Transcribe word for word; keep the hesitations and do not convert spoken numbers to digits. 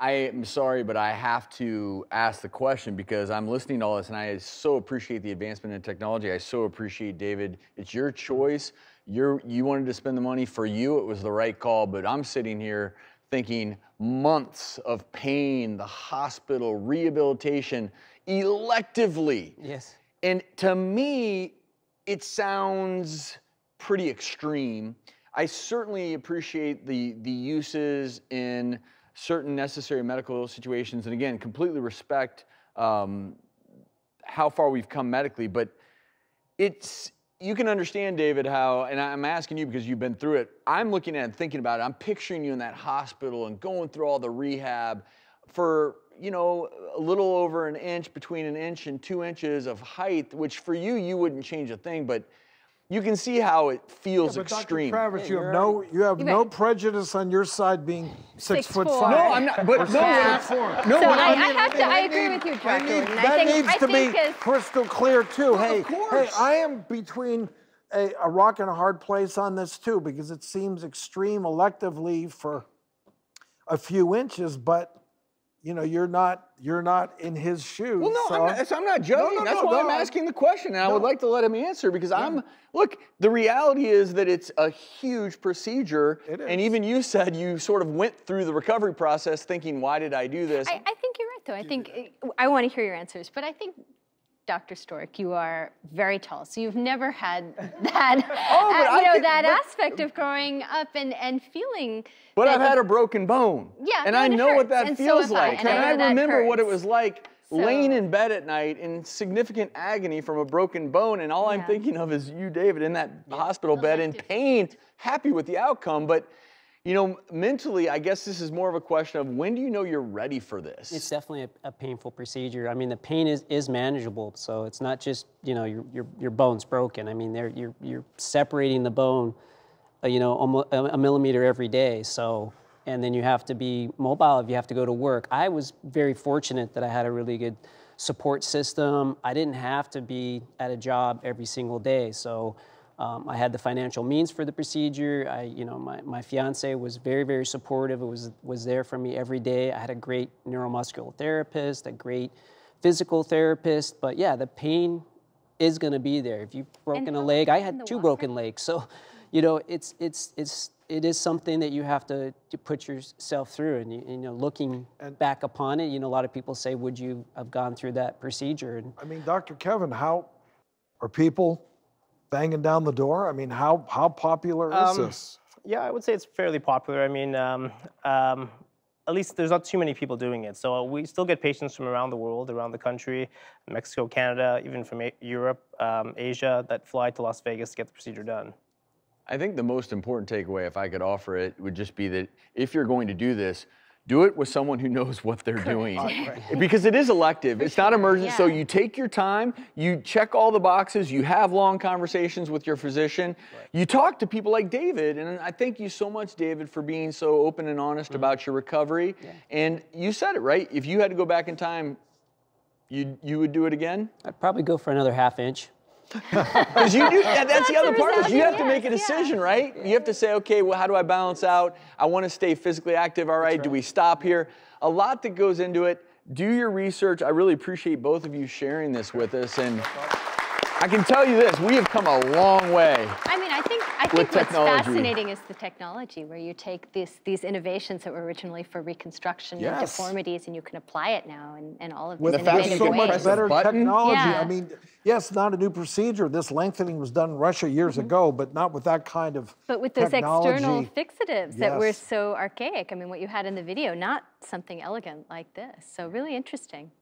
I am sorry, but I have to ask the question because I'm listening to all this and I so appreciate the advancement in technology. I so appreciate, David, it's your choice. You're, you wanted to spend the money. For you, it was the right call, but I'm sitting here thinking months of pain, the hospital, rehabilitation, electively. Yes. And to me, it sounds pretty extreme. I certainly appreciate the, the uses in certain necessary medical situations, and again, completely respect um, how far we've come medically, but it's, you can understand, David, how, and I'm asking you because you've been through it, I'm looking at it and thinking about it, I'm picturing you in that hospital and going through all the rehab for, you know, a little over an inch, between an inch and two inches of height, which for you, you wouldn't change a thing, but you can see how it feels yeah, but extreme. Doctor Travis, yeah, you have no, you have no prejudice on your side being six, six foot four. five. No, I'm not. But no, yeah. four. no. So but I, I, mean, I have I mean, to. I, I agree need, with you, Doctor. I mean, that I think, needs I to think be crystal clear too. Well, hey, hey, I am between a, a rock and a hard place on this too, because it seems extreme electively for a few inches, but. You know, you're not, you're not in his shoes. Well, no, so I'm, not, so I'm not judging. No, no, That's no, why no, I'm I, asking the question, and no. I would like to let him answer because yeah. I'm, look, the reality is that it's a huge procedure, it is. And even you said you sort of went through the recovery process thinking, why did I do this? I, I think you're right, though. I think, I want to hear your answers, but I think, Doctor Stork, you are very tall, so you've never had that, oh, but uh, you know, can, that but, aspect of growing up and, and feeling. But I've had a broken bone. Yeah, and I know what that feels like. And I remember what it was like laying in bed at night in significant agony from a broken bone, and all I'm thinking of is you, David, in that hospital bed in pain, happy with the outcome, but you know, mentally, I guess this is more of a question of when do you know you're ready for this? It's definitely a, a painful procedure. I mean, the pain is, is manageable, so it's not just, you know, your, your, your bone's broken. I mean, they're, you're, you're separating the bone, uh, you know, almost a millimeter every day, so, and then you have to be mobile if you have to go to work. I was very fortunate that I had a really good support system. I didn't have to be at a job every single day, so Um, I had the financial means for the procedure. I, you know, my, my fiance was very, very supportive. It was, was there for me every day. I had a great neuromuscular therapist, a great physical therapist, but yeah, the pain is gonna be there. If you've broken a leg, I had two broken legs. So, you know, it's, it's, it's, it is something that you have to, to put yourself through and, you, you know, looking and, back upon it, you know, a lot of people say, would you have gone through that procedure? And I mean, Doctor Kevin, how are people banging down the door? I mean, how, how popular is um, this? Yeah, I would say it's fairly popular. I mean, um, um, at least there's not too many people doing it. So we still get patients from around the world, around the country, Mexico, Canada, even from A Europe, um, Asia, that fly to Las Vegas to get the procedure done. I think the most important takeaway, if I could offer it, would just be that if you're going to do this, do it with someone who knows what they're doing. Because it is elective, it's not emergent, yeah. So you take your time, you check all the boxes, you have long conversations with your physician, right. You talk to people like David, and I thank you so much, David, for being so open and honest mm-hmm. about your recovery. Yeah. And you said it, right? If you had to go back in time, you, you would do it again? I'd probably go for another half inch. Because you do, that's, that's the other part is you have to make a decision, yeah. right? You have to say, okay, well, how do I balance out? I want to stay physically active, all right, right, do we stop here? A lot that goes into it. Do your research. I really appreciate both of you sharing this with us, and I can tell you this, we have come a long way. I mean, I think, I think what's fascinating is the technology, where you take these, these innovations that were originally for reconstruction yes. and deformities, and you can apply it now and, and all of these innovative ways. With so much better technology. Yeah. I mean, yes, not a new procedure. This lengthening was done in Russia years mm-hmm. ago, but not with that kind of But with those technology. External fixatives yes. that were so archaic. I mean, what you had in the video, not something elegant like this. So really interesting.